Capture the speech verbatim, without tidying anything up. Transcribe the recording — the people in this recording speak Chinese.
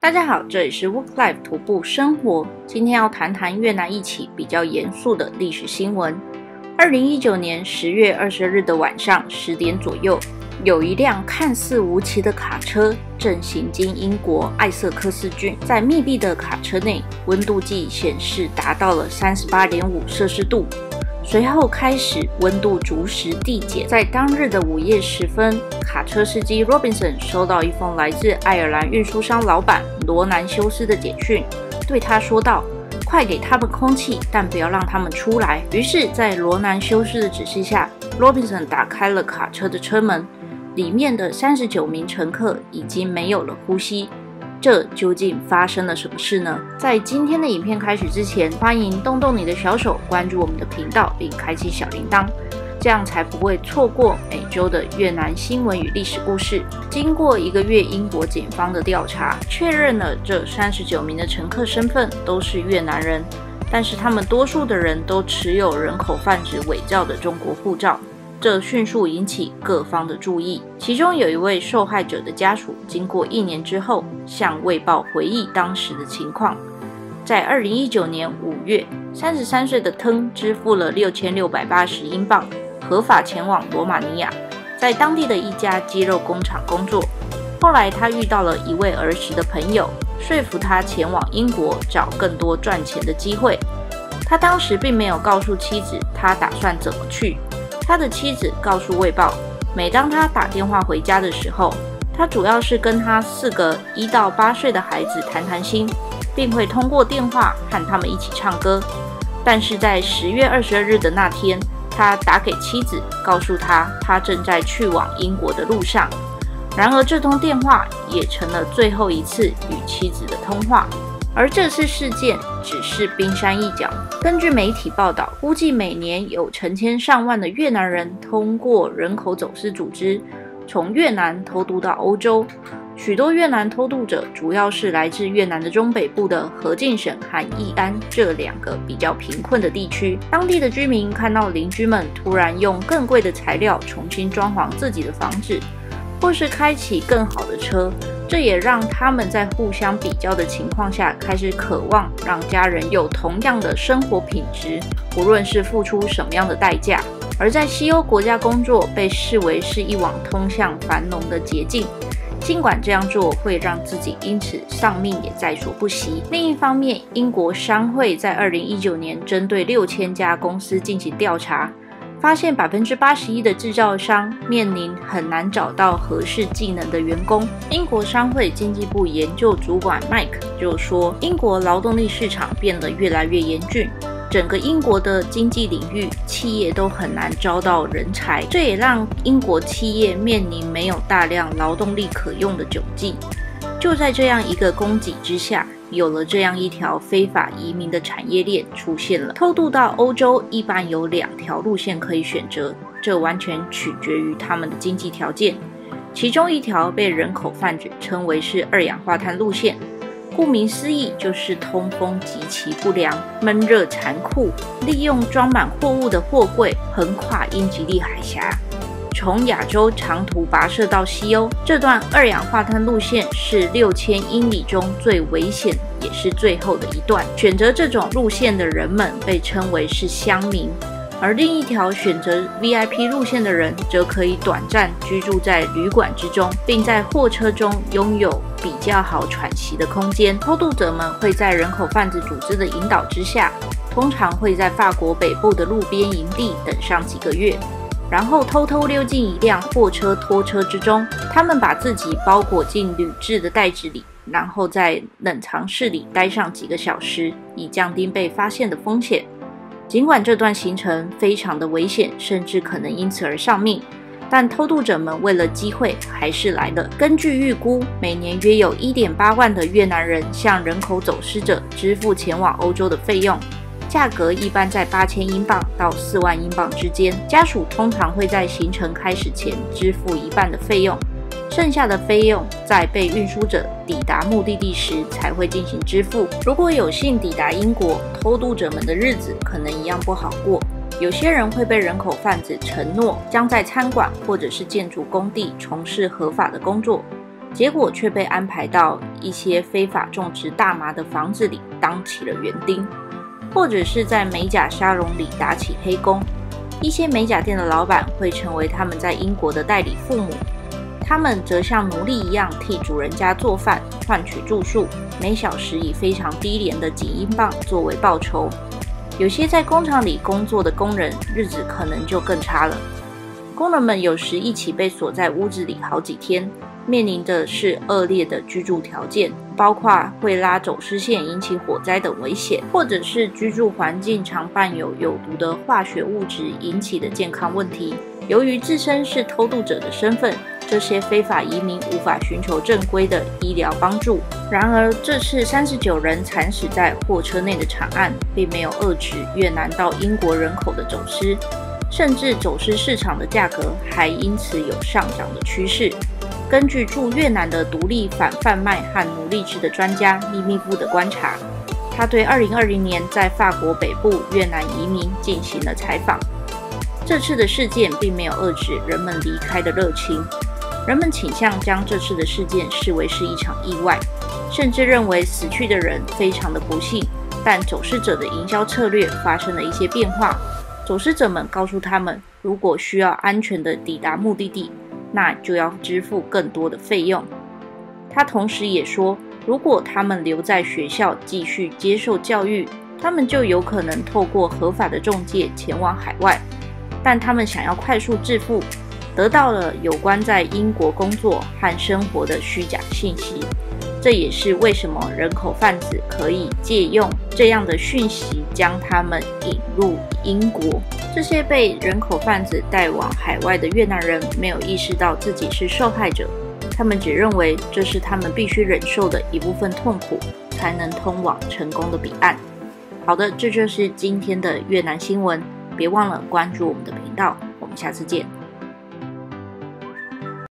大家好，这里是 WalkLife 徒步生活。今天要谈谈越南一起比较严肃的历史新闻。二零一九年十月二十日的晚上十点左右，有一辆看似无奇的卡车正行经英国艾塞克斯郡，在密闭的卡车内，温度计显示达到了 三十八点五摄氏度。随后开始温度逐时递减，在当日的午夜时分，卡车司机 Robinson 收到一封来自爱尔兰运输商老板罗南修斯的简讯，对他说道：“快给他们空气，但不要让他们出来。”于是，在罗南修斯的指示下 ，Robinson 打开了卡车的车门，里面的三十九名乘客已经没有了呼吸。这究竟发生了什么事呢？在今天的影片开始之前，欢迎动动你的小手，关注我们的频道并开启小铃铛，这样才不会错过每周的越南新闻与历史故事。经过一个月英国警方的调查，确认了这三十九名的乘客身份都是越南人，但是他们多数的人都持有人口贩子伪造的中国护照。这迅速引起各方的注意，其中有一位受害者的家属，经过一年之后，向卫报回忆当时的情况。在二零一九年五月，三十三岁的腾支付了 六千六百八十英镑，合法前往罗马尼亚，在当地的一家鸡肉工厂工作。后来他遇到了一位儿时的朋友，说服他前往英国找更多赚钱的机会。他当时并没有告诉妻子他打算怎么去。他的妻子告诉《卫报》，每当他打电话回家的时候，他主要是跟他四个一到八岁的孩子谈谈心，并会通过电话和他们一起唱歌。但是在十月二十二日的那天，他打给妻子，告诉他他正在去往英国的路上。然而，这通电话也成了最后一次与妻子的通话。而这次事件只是冰山一角。根据媒体报道，估计每年有成千上万的越南人通过人口走私组织从越南偷渡到欧洲。许多越南偷渡者主要是来自越南的中北部的河静省和义安这两个比较贫困的地区。当地的居民看到邻居们突然用更贵的材料重新装潢自己的房子，或是开起更好的车，这也让他们在互相比较的情况下，开始渴望让家人有同样的生活品质，无论是付出什么样的代价。而在西欧国家工作被视为是一往通向繁荣的捷径，尽管这样做会让自己因此丧命也在所不惜。另一方面，英国商会在二零一九年针对 六千家公司进行调查，发现 百分之八十一 的制造商面临很难找到合适技能的员工。英国商会经济部研究主管 Mike 就说，英国劳动力市场变得越来越严峻，整个英国的经济领域企业都很难招到人才，这也让英国企业面临没有大量劳动力可用的窘境。就在这样一个供给之下，有了这样一条非法移民的产业链出现了。偷渡到欧洲一般有两条路线可以选择，这完全取决于他们的经济条件。其中一条被人口贩子称为是二氧化碳路线，顾名思义就是通风极其不良、闷热残酷，利用装满货物的货柜横跨英吉利海峡，从亚洲长途跋涉到西欧。这段二氧化碳路线是六千英里中最危险也是最后的一段。选择这种路线的人们被称为是乡民，而另一条选择 V I P 路线的人则可以短暂居住在旅馆之中，并在货车中拥有比较好喘息的空间。偷渡者们会在人口贩子组织的引导之下，通常会在法国北部的路边营地等上几个月，然后偷偷溜进一辆货车拖车之中，他们把自己包裹进铝制的袋子里，然后在冷藏室里待上几个小时，以降低被发现的风险。尽管这段行程非常的危险，甚至可能因此而丧命，但偷渡者们为了机会还是来了。根据预估，每年约有 一点八万的越南人向人口走私者支付前往欧洲的费用，价格一般在八千英镑到四万英镑之间。家属通常会在行程开始前支付一半的费用，剩下的费用在被运输者抵达目的地时才会进行支付。如果有幸抵达英国，偷渡者们的日子可能一样不好过。有些人会被人口贩子承诺将在餐馆或者是建筑工地从事合法的工作，结果却被安排到一些非法种植大麻的房子里当起了园丁，或者是在美甲沙龙里打起黑工。一些美甲店的老板会成为他们在英国的代理父母，他们则像奴隶一样替主人家做饭，换取住宿，每小时以非常低廉的几英镑作为报酬。有些在工厂里工作的工人，日子可能就更差了。工人们有时一起被锁在屋子里好几天，面临的是恶劣的居住条件，包括会拉走丝线引起火灾等危险，或者是居住环境常伴有有毒的化学物质引起的健康问题。由于自身是偷渡者的身份，这些非法移民无法寻求正规的医疗帮助。然而，这次三十九人惨死在货车内的惨案，并没有遏止越南到英国人口的走私，甚至走私市场的价格还因此有上涨的趋势。根据驻越南的独立反贩卖和奴隶制的专家秘密部的观察，他对二零二零年在法国北部越南移民进行了采访。这次的事件并没有遏止人们离开的热情，人们倾向将这次的事件视为是一场意外，甚至认为死去的人非常的不幸。但走私者的营销策略发生了一些变化，走私者们告诉他们，如果需要安全的抵达目的地，那就要支付更多的费用。他同时也说，如果他们留在学校继续接受教育，他们就有可能透过合法的中介前往海外。但他们想要快速致富，得到了有关在英国工作和生活的虚假信息。这也是为什么人口贩子可以借用这样的讯息将他们引入英国。这些被人口贩子带往海外的越南人没有意识到自己是受害者，他们只认为这是他们必须忍受的一部分痛苦，才能通往成功的彼岸。好的，这就是今天的越南新闻。别忘了关注我们的频道，我们下次见。